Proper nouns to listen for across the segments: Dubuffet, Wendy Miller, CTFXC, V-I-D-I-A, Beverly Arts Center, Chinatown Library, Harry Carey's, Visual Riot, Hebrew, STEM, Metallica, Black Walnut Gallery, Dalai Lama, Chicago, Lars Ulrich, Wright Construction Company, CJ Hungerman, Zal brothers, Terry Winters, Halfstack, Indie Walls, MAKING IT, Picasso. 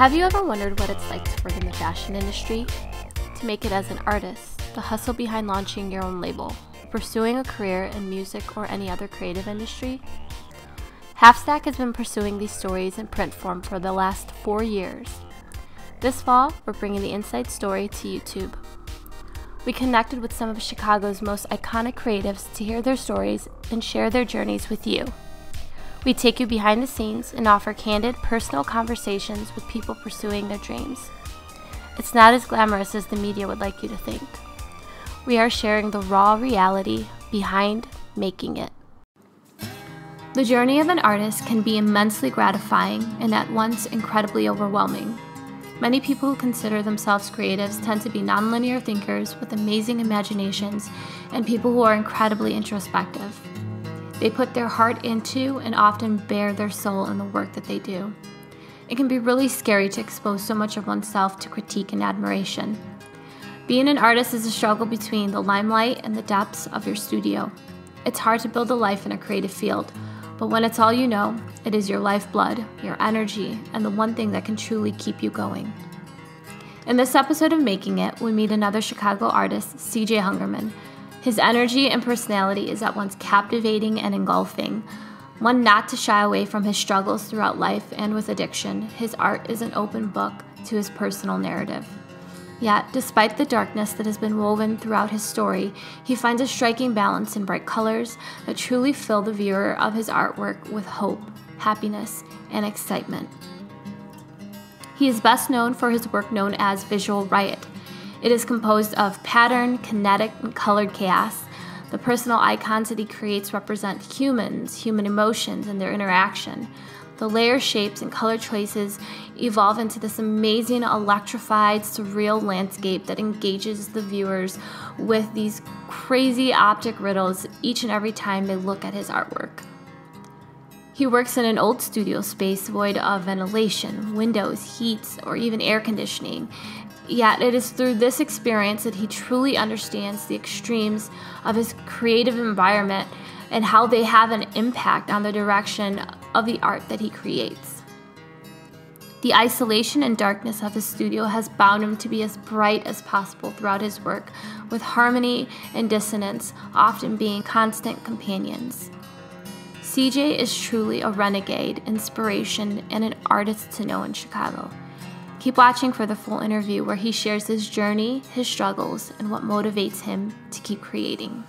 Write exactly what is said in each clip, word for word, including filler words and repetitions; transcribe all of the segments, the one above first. Have you ever wondered what it's like to work in the fashion industry? To make it as an artist, the hustle behind launching your own label, pursuing a career in music or any other creative industry? Halfstack has been pursuing these stories in print form for the last four years. This fall, we're bringing the inside story to YouTube. We connected with some of Chicago's most iconic creatives to hear their stories and share their journeys with you. We take you behind the scenes and offer candid, personal conversations with people pursuing their dreams. It's not as glamorous as the media would like you to think. We are sharing the raw reality behind making it. The journey of an artist can be immensely gratifying and at once incredibly overwhelming. Many people who consider themselves creatives tend to be nonlinear thinkers with amazing imaginations and people who are incredibly introspective. They put their heart into and often bare their soul in the work that they do. It can be really scary to expose so much of oneself to critique and admiration. Being an artist is a struggle between the limelight and the depths of your studio. It's hard to build a life in a creative field, but when it's all you know, it is your lifeblood, your energy, and the one thing that can truly keep you going. In this episode of Making It, we meet another Chicago artist, C J Hungerman. His energy and personality is at once captivating and engulfing. One not to shy away from his struggles throughout life and with addiction, his art is an open book to his personal narrative. Yet, despite the darkness that has been woven throughout his story, he finds a striking balance in bright colors that truly fill the viewer of his artwork with hope, happiness, and excitement. He is best known for his work known as Visual Riot. It is composed of pattern, kinetic, and colored chaos. The personal icons that he creates represent humans, human emotions, and their interaction. The layer shapes and color choices evolve into this amazing, electrified, surreal landscape that engages the viewers with these crazy optic riddles each and every time they look at his artwork. He works in an old studio space void of ventilation, windows, heat, or even air conditioning. Yet it is through this experience that he truly understands the extremes of his creative environment and how they have an impact on the direction of the art that he creates. The isolation and darkness of his studio has bound him to be as bright as possible throughout his work, with harmony and dissonance often being constant companions. C J is truly a renegade, inspiration, and an artist to know in Chicago. Keep watching for the full interview where he shares his journey, his struggles, and what motivates him to keep creating.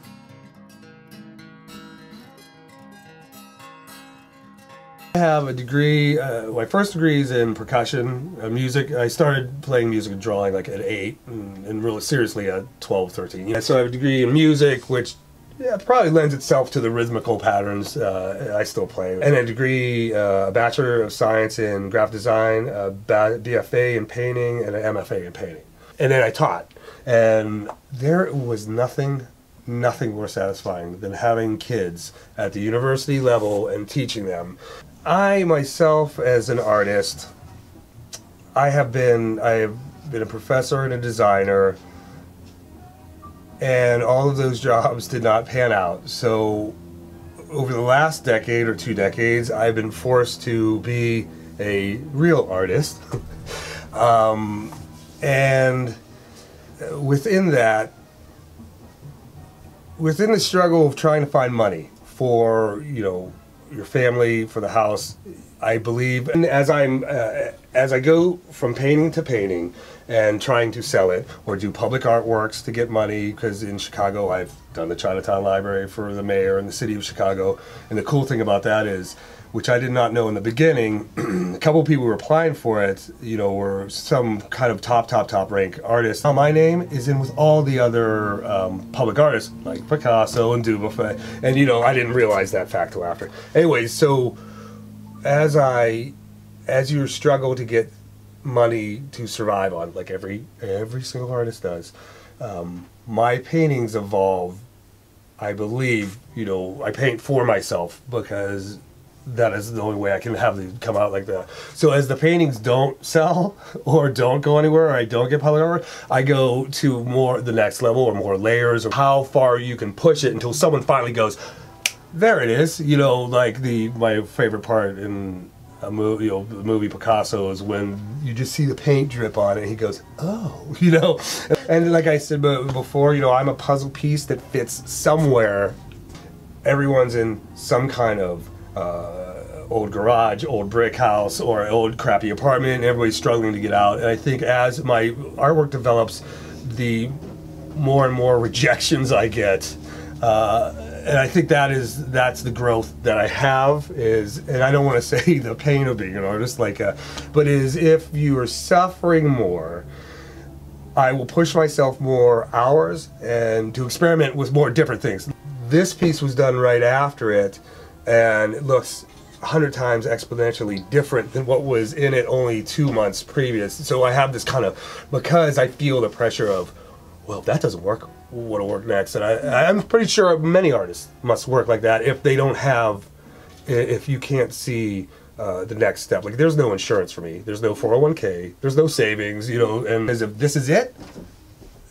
I have a degree, uh, my first degree is in percussion, uh, music. I started playing music and drawing like at eight, and, and really seriously at twelve, thirteen. So I have a degree in music, which yeah, probably lends itself to the rhythmical patterns uh, I still play. And a degree, uh, a Bachelor of Science in Graphic Design, a B F A in painting, and an M F A in painting. And then I taught, and there was nothing nothing more satisfying than having kids at the university level and teaching them. I myself, as an artist, I have been I have been a professor and a designer, and all of those jobs did not pan out. So over the last decade or two decades, I've been forced to be a real artist, um, and within that, within the struggle of trying to find money for, you know, your family, for the house, I believe. And as I'm, uh, as I go from painting to painting and trying to sell it or do public artworks to get money, because in Chicago I've done the Chinatown Library for the mayor and the city of Chicago. And the cool thing about that is, which I did not know in the beginning, a couple people who were applying for it, you know, were some kind of top, top, top rank artists. Now my name is in with all the other um, public artists, like Picasso and Dubuffet, and you know, I didn't realize that fact till after. Anyway, so as I, as you struggle to get money to survive on, like every, every single artist does, um, my paintings evolve, I believe, you know, I paint for myself because that is the only way I can have them come out like that. So as the paintings don't sell or don't go anywhere, or I don't get public artwork, I go to more the next level or more layers or how far you can push it until someone finally goes, there it is. You know, like the my favorite part in a movie, you know, the movie Picasso is when you just see the paint drip on it. And he goes, oh, you know. And like I said before, you know, I'm a puzzle piece that fits somewhere. Everyone's in some kind of uh, old garage, old brick house, or old crappy apartment, and everybody's struggling to get out. And I think as my artwork develops, the more and more rejections I get. Uh, and I think that is, that's the growth that I have is, and I don't want to say the pain of being an artist, like, a, but is if you are suffering more, I will push myself more hours and to experiment with more different things. This piece was done right after it, and it looks a hundred times exponentially different than what was in it only two months previous. So I have this kind of, because I feel the pressure of, well, if that doesn't work, what'll work next? And I, I'm pretty sure many artists must work like that if they don't have, if you can't see uh, the next step. Like, there's no insurance for me. There's no four oh one K. There's no savings, you know, and as if this is it,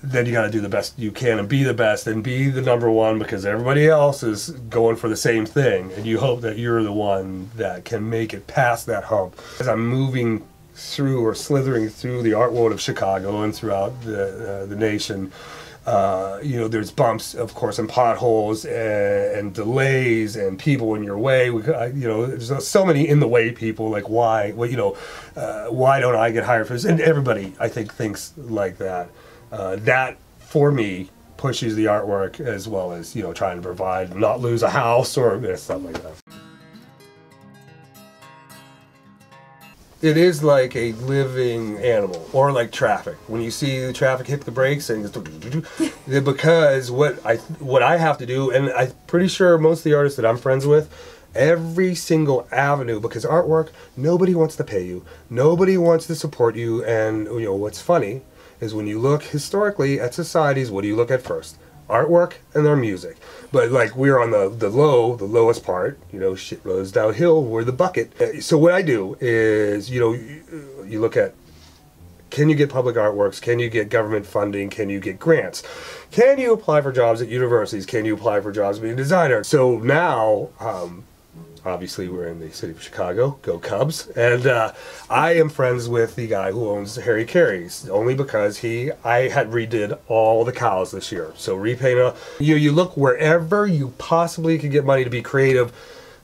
then you got to do the best you can and be the best and be the number one, because everybody else is going for the same thing. And you hope that you're the one that can make it past that hump. As I'm moving through or slithering through the art world of Chicago and throughout the, uh, the nation, uh, you know, there's bumps, of course, and potholes and, and delays and people in your way. We, I, you know, there's so many in the way people, like, why, well, you know, uh, why don't I get hired for this? And everybody, I think, thinks like that. Uh, that, for me, pushes the artwork as well as, you know, trying to provide, not lose a house or you know, stuff like that. It is like a living animal, or like traffic. When you see the traffic hit the brakes, and it's because what I what I have to do, and I'm pretty sure most of the artists that I'm friends with, every single avenue, because artwork, nobody wants to pay you, nobody wants to support you, and you know what's funny is when you look historically at societies, what do you look at first? Artwork and their music. But like we're on the, the low, the lowest part, you know, shit rolls downhill, we're the bucket. So what I do is, you know, you, you look at, can you get public artworks? Can you get government funding? Can you get grants? Can you apply for jobs at universities? Can you apply for jobs being a designer? So now, um, obviously we're in the city of Chicago, go Cubs, and uh, I am friends with the guy who owns Harry Carey's, only because he, I had redid all the cows this year, so repaint, you you look wherever you possibly can get money to be creative,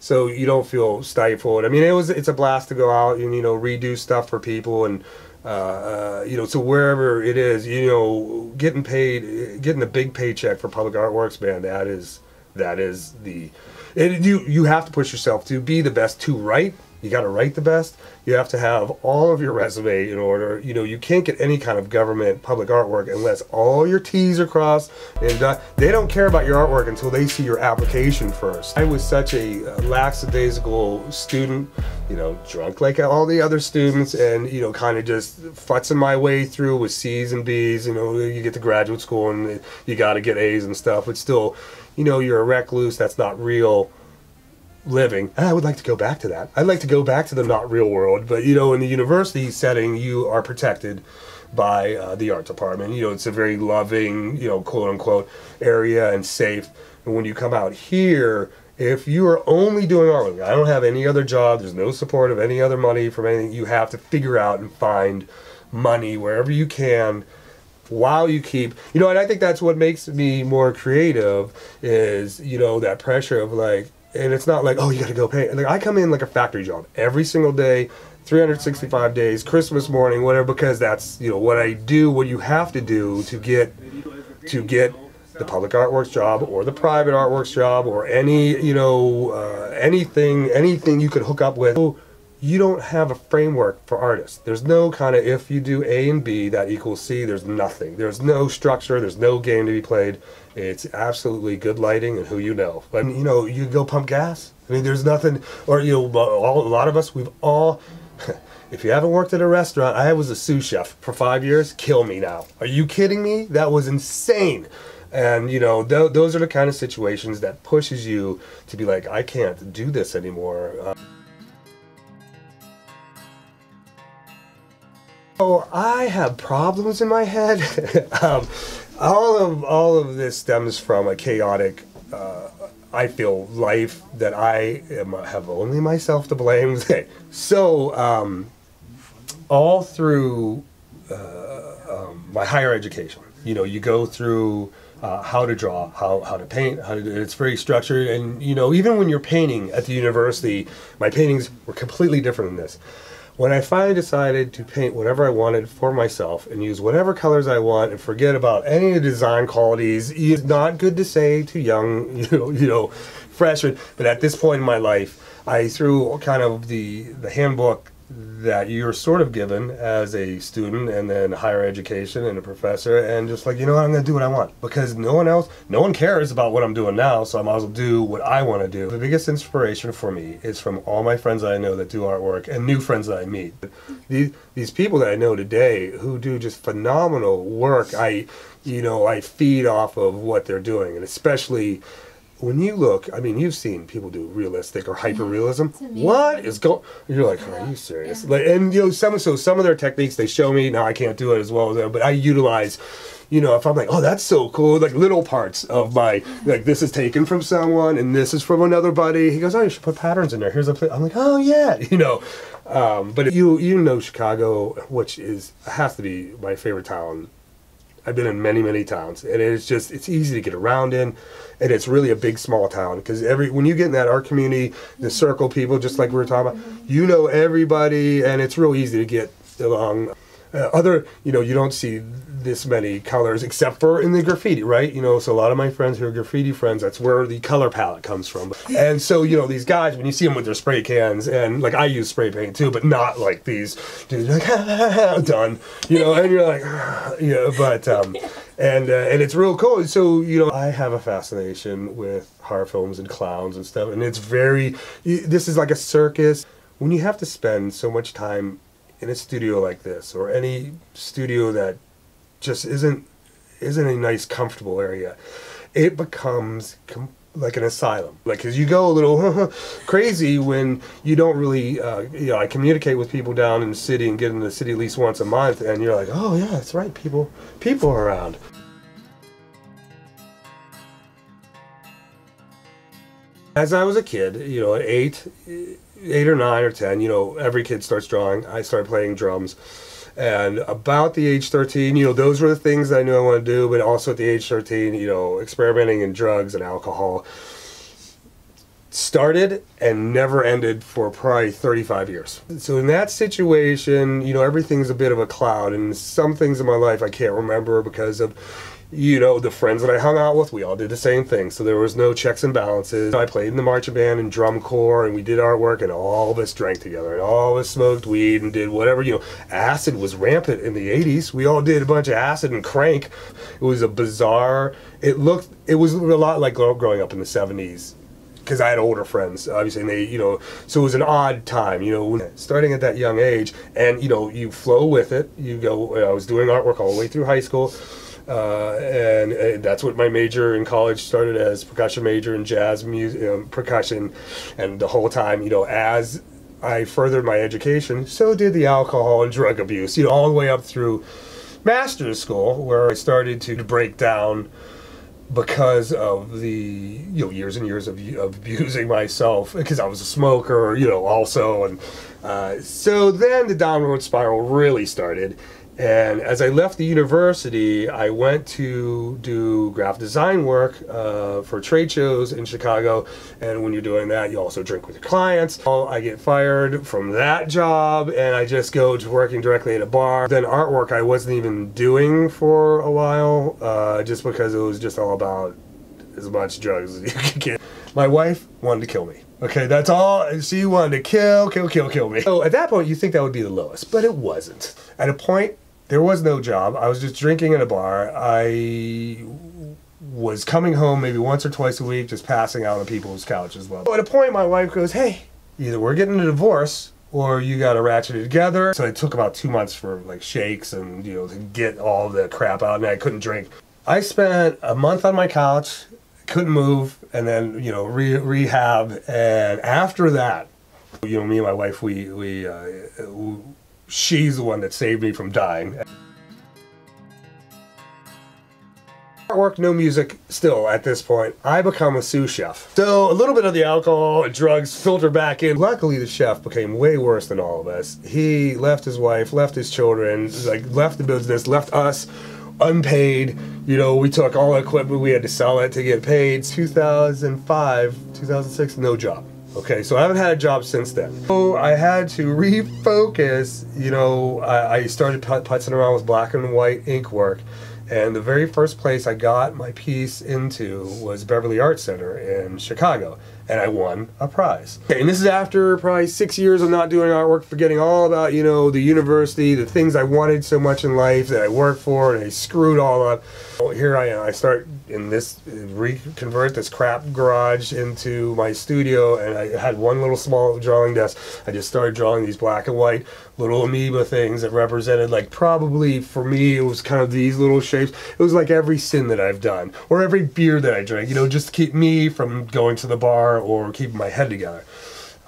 so you don't feel stifled. I mean, it was, it's a blast to go out and, you know, redo stuff for people, and Uh, you know, so wherever it is, you know, getting paid, getting a big paycheck for public artworks, man, that is, that is the, it, you, you have to push yourself to be the best, to write, you got to write the best, you have to have all of your resume in order, you know, you can't get any kind of government public artwork unless all your T's are crossed, and uh, they don't care about your artwork until they see your application first. I was such a lackadaisical student, you know, drunk like all the other students, and, you know, kind of just futzing my way through with C's and B's, you know, you get to graduate school and you got to get A's and stuff, but still, you know, you're a recluse, that's not real living. And I would like to go back to that. I'd like to go back to the not real world, but, you know, in the university setting, you are protected by uh, the art department. You know, it's a very loving, you know, quote unquote area and safe. And when you come out here, if you are only doing artwork, I don't have any other job, there's no support of any other money from anything, you have to figure out and find money wherever you can while you keep, you know, and I think that's what makes me more creative is, you know, that pressure of like, and it's not like, oh, you gotta go pay. Like, I come in like a factory job every single day, three hundred sixty-five days, Christmas morning, whatever, because that's, you know, what I do, what you have to do to get, to get the public artworks job or the private artworks job or any, you know, uh, anything, anything you could hook up with. You don't have a framework for artists. There's no kind of, if you do A and B, that equals C, there's nothing. There's no structure, there's no game to be played. It's absolutely good lighting and who you know. I mean, you know, you go pump gas. I mean, there's nothing, or, you know, all, a lot of us, we've all, if you haven't worked at a restaurant, I was a sous chef for five years, kill me now. Are you kidding me? That was insane. And, you know, th those are the kind of situations that pushes you to be like, I can't do this anymore. Uh, Oh, I have problems in my head. um, all of all of this stems from a chaotic uh, I feel life, that I am, have only myself to blame. So um, all through uh, um, my higher education, you know, you go through uh, how to draw, how, how to paint, how to do, it's very structured. And, you know, even when you're painting at the university, my paintings were completely different than this. When I finally decided to paint whatever I wanted for myself and use whatever colors I want and forget about any of the design qualities, it's not good to say to young, you know, you know, freshmen, but at this point in my life, I threw kind of the, the handbook that you're sort of given as a student and then higher education and a professor, and just like, you know what, I'm going to do what I want, because no one else, no one cares about what I'm doing now, so I might as well do what I want to do. The biggest inspiration for me is from all my friends that I know that do artwork and new friends that I meet. These, these people that I know today who do just phenomenal work, I, you know, I feed off of what they're doing, and especially when you look, I mean, you've seen people do realistic or hyper-realism. What is going? You're like, are you serious? Yeah. Like, and you know, some so some of their techniques they show me. Now I can't do it as well as them, but I utilize. You know, if I'm like, oh, that's so cool, like little parts of my, like this is taken from someone and this is from another buddy. He goes, oh, you should put patterns in there. Here's a play. I'm like, oh yeah, you know. Um, but you you know Chicago, which is has to be my favorite town. I've been in many, many towns, and it's just, it's easy to get around in, and it's really a big, small town, because every, when you get in that art community, the circle people, just like we were talking about, you know everybody, and it's real easy to get along. Uh, other, you know, you don't see this many colors, except for in the graffiti, right? You know, so a lot of my friends who are graffiti friends, that's where the color palette comes from. And so, you know, these guys, when you see them with their spray cans, and like I use spray paint too, but not like these dudes, like, ha, ha, ha, done, you know, and you're like, ah, you know, but, um, and, uh, and it's real cool. So, you know, I have a fascination with horror films and clowns and stuff, and it's very, this is like a circus. When you have to spend so much time in a studio like this, or any studio that just isn't isn't a nice, comfortable area, it becomes com like an asylum. Like, cause you go a little crazy when you don't really, uh, you know, I communicate with people down in the city and get in the city at least once a month, and you're like, oh yeah, that's right, people, people are around. As I was a kid, you know, at eight, eight or nine or ten, you know, every kid starts drawing. I started playing drums. And about the age thirteen, you know, those were the things that I knew I wanted to do, but also at the age thirteen, you know, experimenting in drugs and alcohol started and never ended for probably thirty-five years. So in that situation, you know, everything's a bit of a cloud, and some things in my life I can't remember because of, you know, the friends that I hung out with, we all did the same thing, so there was no checks and balances. I played in the marching band and drum corps, and we did artwork, and all of us drank together, and all of us smoked weed and did whatever, you know. Acid was rampant in the eighties. We all did a bunch of acid and crank. It was a bizarre, it looked, it was a lot like growing up in the seventies, because I had older friends, obviously, and they, you know, so it was an odd time, you know, starting at that young age, and, you know, you flow with it. You go, I was doing artwork all the way through high school. Uh, and uh, that's what my major in college started as, percussion major in jazz music, um, percussion, and the whole time, you know, as I furthered my education, so did the alcohol and drug abuse, you know, all the way up through master's school, where I started to break down because of the, you know, years and years of, of abusing myself, because I was a smoker, you know, also, and uh, so then the downward spiral really started. And as I left the university, I went to do graphic design work uh, for trade shows in Chicago. And when you're doing that, you also drink with your clients. I get fired from that job, and I just go to working directly at a bar. Then artwork I wasn't even doing for a while, uh, just because it was just all about as much drugs as you could get. My wife wanted to kill me. Okay, that's all. She wanted to kill, kill, kill, kill me. So at that point, you think that would be the lowest, but it wasn't. At a point, there was no job. I was just drinking in a bar. I was coming home maybe once or twice a week, just passing out on people's couches. Well, at a point, my wife goes, hey, either we're getting a divorce or you got to ratchet it together. So it took about two months for like shakes and, you know, to get all the crap out, and I couldn't drink. I spent a month on my couch, couldn't move, and then, you know, re rehab. And after that, you know, me and my wife, we, we, uh, we she's the one that saved me from dying. artwork, no music still at this point. I become a sous chef. So a little bit of the alcohol and drugs filter back in. Luckily the chef became way worse than all of us. He left his wife, left his children, like left the business, left us unpaid. You know, we took all the equipment, we had to sell it to get paid. two thousand five, two thousand six, no job. Okay, so I haven't had a job since then. So I had to refocus. You know, I, I started put putzing around with black and white ink work. And the very first place I got my piece into was Beverly Arts Center in Chicago. And I won a prize. Okay, and this is after probably six years of not doing artwork, forgetting all about, you know, the university, the things I wanted so much in life that I worked for, and I screwed all up. Well, here I am. I start in this, reconvert this crap garage into my studio, and I had one little small drawing desk. I just started drawing these black and white little amoeba things that represented, like, probably for me, it was kind of these little shapes. It was like every sin that I've done, or every beer that I drank, you know, just to keep me from going to the bar or keeping my head together.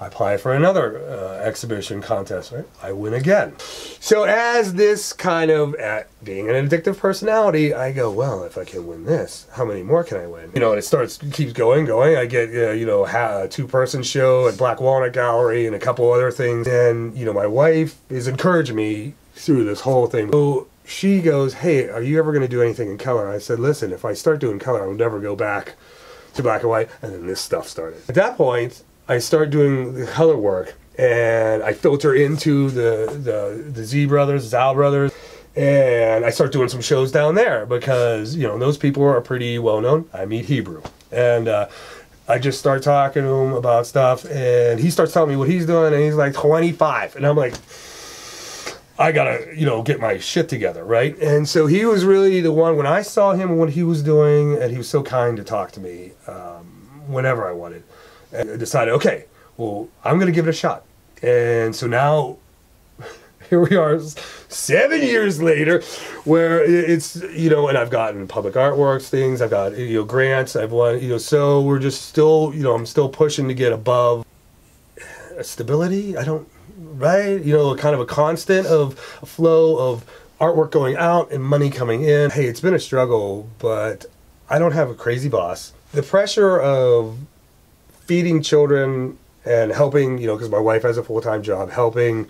I apply for another uh, exhibition contest, right? I win again. So as this kind of, at being an addictive personality, I go, well, if I can win this, how many more can I win? You know, and it starts, keeps going, going. I get, uh, you know, ha a two-person show at Black Walnut Gallery and a couple other things. And, you know, my wife is encouraging me through this whole thing. So she goes, hey, are you ever going to do anything in color? I said, listen, if I start doing color, I'll never go back to black and white. And then this stuff started. At that point, I start doing the color work, and I filter into the the, the Z brothers, Zal brothers, and I start doing some shows down there because, you know, those people are pretty well known. I meet Hebrew, and uh, I just start talking to him about stuff, and he starts telling me what he's doing, and he's like twenty-five, and I'm like, I gotta, you know, get my shit together, right? And so he was really the one, when I saw him and what he was doing, and he was so kind to talk to me um, whenever I wanted. And I decided, okay, well, I'm gonna give it a shot. And so now, here we are seven years later, where it's, you know, and I've gotten public artworks things, I've got, you know, grants, I've won, you know, so we're just still, you know, I'm still pushing to get above stability, I don't, right? You know, kind of a constant of a flow of artwork going out and money coming in. Hey, it's been a struggle, but I don't have a crazy boss. The pressure of feeding children and helping, you know, because my wife has a full-time job, helping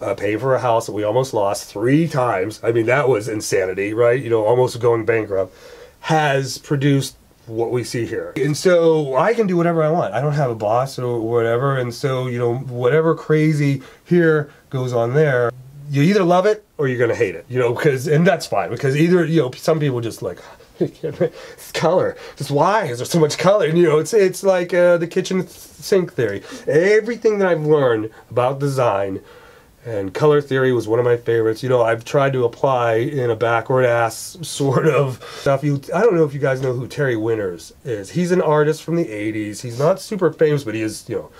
uh, pay for a house that we almost lost three times. I mean, that was insanity, right? You know, almost going bankrupt, has produced what we see here. And so I can do whatever I want. I don't have a boss or whatever. And so, you know, whatever crazy here goes on there, you either love it or you're going to hate it, you know, because, and that's fine, because either, you know, some people just like, it's color. Just why is there so much color? And, you know, it's, it's like uh, the kitchen sink theory. Everything that I've learned about design and color theory was one of my favorites. You know, I've tried to apply in a backward-ass sort of stuff. You, I don't know if you guys know who Terry Winters is. He's an artist from the eighties. He's not super famous, but he is, you know,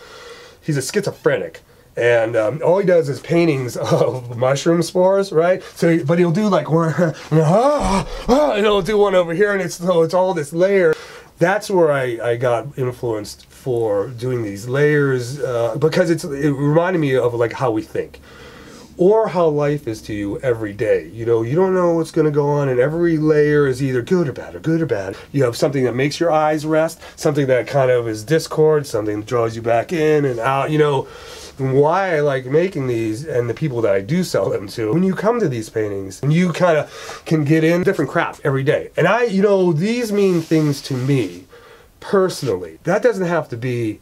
he's a schizophrenic. And um, all he does is paintings of mushroom spores, right? So, but he'll do like one, and, oh, oh, and he'll do one over here, and it's, so it's all this layer. That's where I, I got influenced for doing these layers, uh, because it's, it reminded me of like how we think, or how life is to you every day. You know, you don't know what's going to go on, and every layer is either good or bad, or good or bad. You have something that makes your eyes rest, something that kind of is discord, something that draws you back in and out, you know. Why I like making these, and the people that I do sell them to, when you come to these paintings, and you kind of can get in different crap every day. And I, you know, these mean things to me personally. That doesn't have to be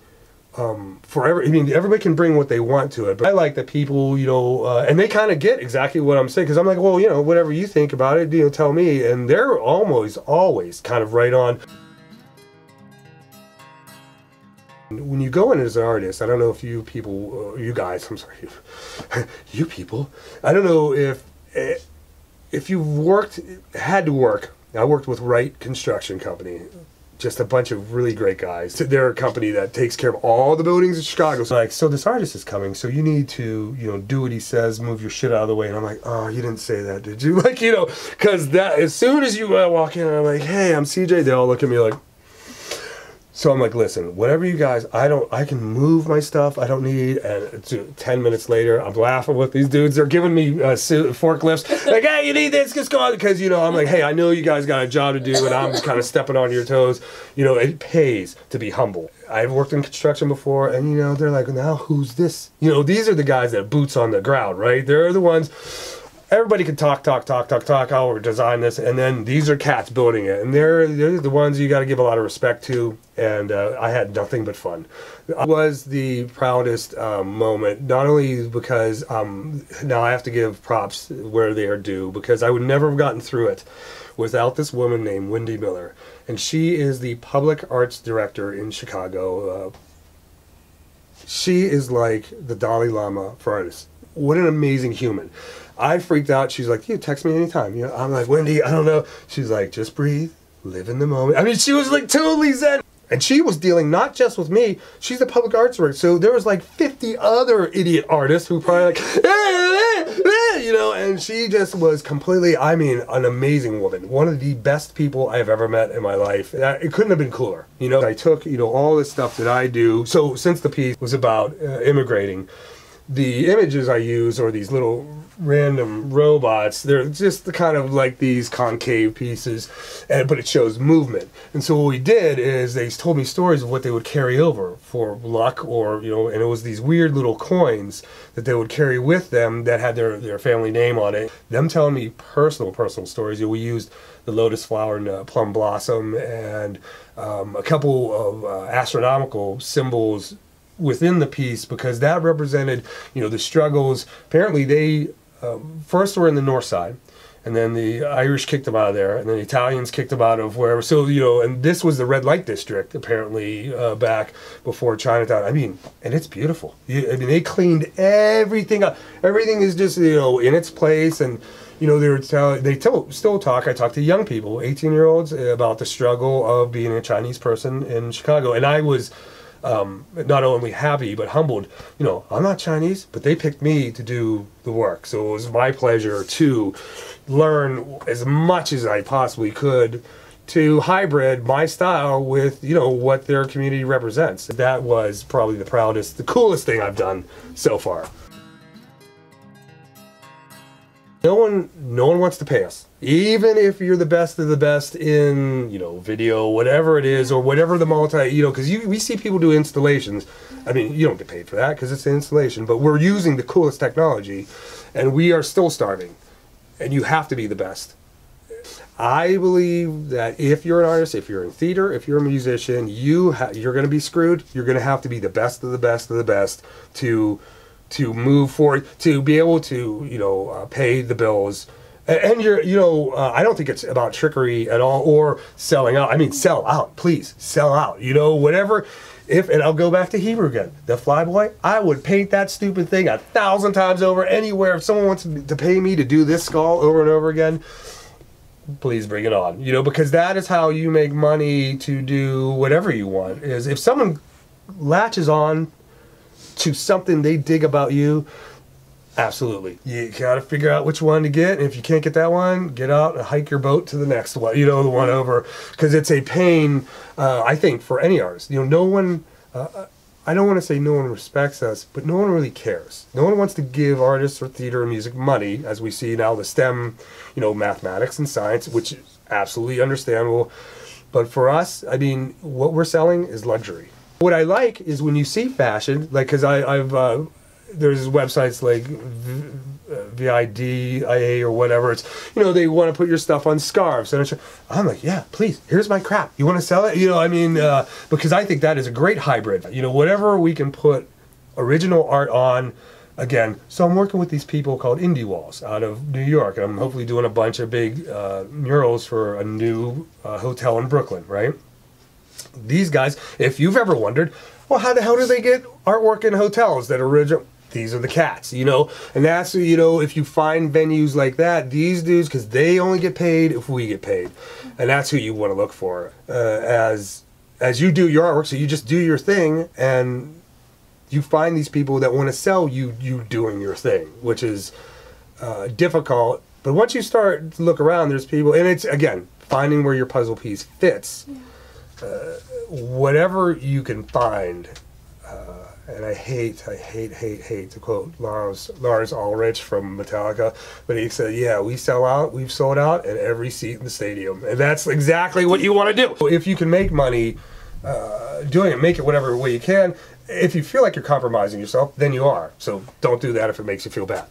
um, forever. I mean, everybody can bring what they want to it, but I like that people, you know, uh, and they kind of get exactly what I'm saying, because I'm like, well, you know, whatever you think about it, you know, tell me. And they're almost always kind of right on. When you go in as an artist, I don't know if you people, you guys, I'm sorry, you people, I don't know if if you've worked, had to work. I worked with Wright Construction Company, just a bunch of really great guys. They're a company that takes care of all the buildings in Chicago. So like, so this artist is coming, so you need to, you know, do what he says, move your shit out of the way. And I'm like, oh, you didn't say that, did you? Like, you know, because that, as soon as you uh, walk in, I'm like, hey, I'm C J, they all look at me like, So I'm like, listen, whatever you guys, I don't, I can move my stuff. I don't need. And ten minutes later, I'm laughing with these dudes. They're giving me uh, forklifts. Like, hey, you need this? Just go on. Because, you know, I'm like, hey, I know you guys got a job to do, and I'm kind of stepping on your toes. You know, it pays to be humble. I've worked in construction before, and, you know, they're like, now who's this? You know, these are the guys that have boots on the ground, right? They're the ones. Everybody can talk, talk, talk, talk, talk. I'll design this, and then these are cats building it, and they're, they're the ones you got to give a lot of respect to. And uh, I had nothing but fun. It was the proudest um, moment, not only because um, now I have to give props where they are due, because I would never have gotten through it without this woman named Wendy Miller, and she is the public arts director in Chicago. Uh, she is like the Dalai Lama for artists. What an amazing human. I freaked out. She's like, you text me anytime. You know, I'm like, Wendy, I don't know. She's like, just breathe, live in the moment. I mean, she was like totally zen. And she was dealing not just with me, she's a public arts director. So there was like fifty other idiot artists who probably like, eh, eh, eh, you know, and she just was completely, I mean, an amazing woman. One of the best people I've ever met in my life. It couldn't have been cooler. You know, I took, you know, all this stuff that I do. So since the piece was about uh, immigrating, the images I use are these little random robots. They're just the kind of like these concave pieces, and, but it shows movement. And so what we did is they told me stories of what they would carry over for luck, or, you know, and it was these weird little coins that they would carry with them that had their, their family name on it. Them telling me personal, personal stories. You know, we used the lotus flower and uh, plum blossom and um, a couple of uh, astronomical symbols within the piece, because that represented, you know, the struggles. Apparently they uh, first were in the north side, and then the Irish kicked them out of there, and then the Italians kicked them out of wherever. So, you know, and this was the red light district, apparently, uh, back before Chinatown. I mean, and it's beautiful. You, I mean, they cleaned everything up. Everything is just, you know, in its place. And, you know, they were tell, they tell, still talk. I talk to young people, eighteen-year-olds, about the struggle of being a Chinese person in Chicago. And I was Um, not only happy, but humbled. You know, I'm not Chinese, but they picked me to do the work. So it was my pleasure to learn as much as I possibly could to hybrid my style with, you know, what their community represents. That was probably the proudest, the coolest thing I've done so far. No one, no one wants to pay us. Even if you're the best of the best in, you know, video, whatever it is, or whatever the multi, you know, because we see people do installations. I mean, you don't get paid for that because it's an installation, but we're using the coolest technology, and we are still starving, and you have to be the best. I believe that if you're an artist, if you're in theater, if you're a musician, you ha you're going to be screwed. You're going to have to be the best of the best of the best to... to move forward, to be able to, you know, uh, pay the bills. And, and you're, you know, uh, I don't think it's about trickery at all, or selling out. I mean, sell out, please, sell out, you know, whatever. If, and I'll go back to Hebrew again, the Flyboy, I would paint that stupid thing a thousand times over anywhere. If someone wants to pay me to do this skull over and over again, please bring it on, you know, because that is how you make money to do whatever you want, is if someone latches on to something they dig about you. Absolutely, you gotta figure out which one to get, and if you can't get that one, get out and hike your boat to the next one, you know, the one over, because it's a pain, uh, I think, for any artist. You know, no one, uh, I don't want to say no one respects us, but no one really cares. No one wants to give artists or theater and music money, as we see now, the STEM, you know, mathematics and science, which is absolutely understandable. But for us, I mean, what we're selling is luxury. What I like is when you see fashion, like, because I've, uh, there's websites like V I D I A or whatever. It's, you know, they want to put your stuff on scarves. And I'm like, yeah, please, here's my crap. You want to sell it? You know, I mean, uh, because I think that is a great hybrid. You know, whatever we can put original art on. Again, so I'm working with these people called Indie Walls out of New York, and I'm hopefully doing a bunch of big uh, murals for a new uh, hotel in Brooklyn, right? These guys, if you've ever wondered, well, how the hell do they get artwork in hotels that are original? These are the cats, you know, and that's, you know, if you find venues like that, these dudes, because they only get paid if we get paid, and that's who you want to look for uh, as as you do your artwork. So you just do your thing, and you find these people that want to sell you you doing your thing, which is uh, difficult. But once you start to look around, there's people, and it's, again, finding where your puzzle piece fits. Yeah. uh, whatever you can find, uh, and I hate, I hate, hate, hate to quote Lars, Lars Ulrich from Metallica, but he said, yeah, we sell out, we've sold out at every seat in the stadium. And that's exactly what you want to do. If you can make money uh, doing it, make it whatever way you can. If you feel like you're compromising yourself, then you are. So don't do that if it makes you feel bad.